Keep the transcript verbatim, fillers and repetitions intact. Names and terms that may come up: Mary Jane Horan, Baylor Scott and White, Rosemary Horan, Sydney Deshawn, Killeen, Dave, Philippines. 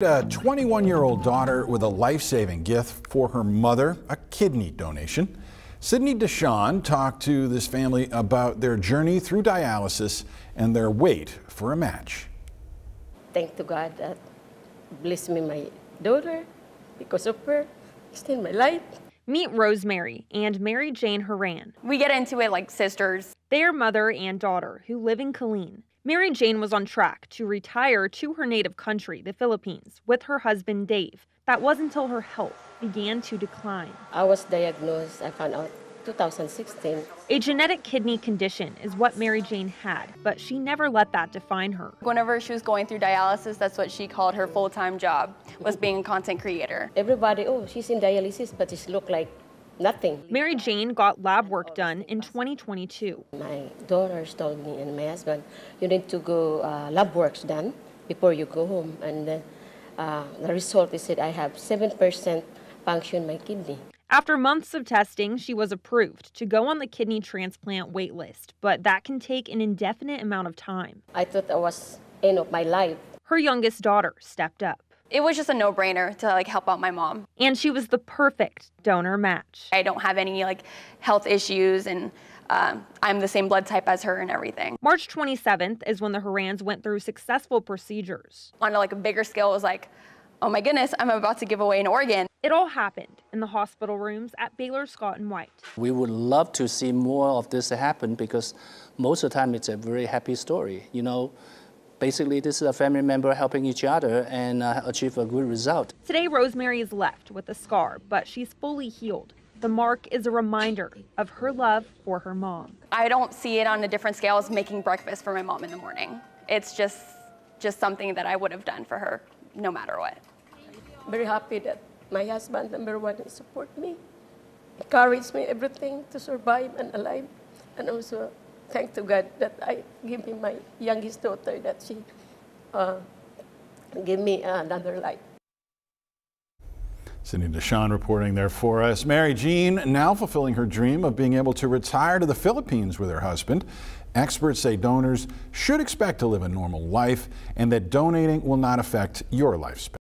A twenty-one-year-old daughter with a life-saving gift for her mother, a kidney donation. Sydney Deshawn talked to this family about their journey through dialysis and their wait for a match. Thank to God that blessed me my daughter. Because of her, extend my life. Meet Rosemary and Mary Jane Horan. We get into it like sisters. They are mother and daughter who live in Killeen. Mary Jane was on track to retire to her native country, the Philippines, with her husband, Dave. That was until her health began to decline. I was diagnosed, I found out, two thousand sixteen. A genetic kidney condition is what Mary Jane had, but she never let that define her. Whenever she was going through dialysis, that's what she called her full-time job, was being a content creator. Everybody, oh, she's in dialysis, but she looked like nothing. Mary Jane got lab work done in twenty twenty-two. My daughters told me and my husband, you need to go uh, lab works done before you go home. And uh, uh, the result is that I have seven percent function in my kidney. After months of testing, she was approved to go on the kidney transplant wait list, but that can take an indefinite amount of time. I thought that was the end of my life. Her youngest daughter stepped up. It was just a no-brainer to like help out my mom. And she was the perfect donor match. I don't have any like health issues, and um, I'm the same blood type as her and everything. March twenty-seventh is when the Horans went through successful procedures. On a, like a bigger scale, it was like, oh my goodness, I'm about to give away an organ. It all happened in the hospital rooms at Baylor Scott and White. We would love to see more of this happen because most of the time it's a very happy story, you know. Basically, this is a family member helping each other and uh, achieve a good result. Today, Rosemary is left with a scar, but she's fully healed. The mark is a reminder of her love for her mom. I don't see it on a different scale as making breakfast for my mom in the morning. It's just, just something that I would have done for her no matter what. I'm very happy that my husband, number one, support me, encourage me, everything to survive and alive, and also thank to God that I give me my youngest daughter, that she uh, gave me another life. Sydney Deshawn reporting there for us. Mary Jane now fulfilling her dream of being able to retire to the Philippines with her husband. Experts say donors should expect to live a normal life and that donating will not affect your lifespan.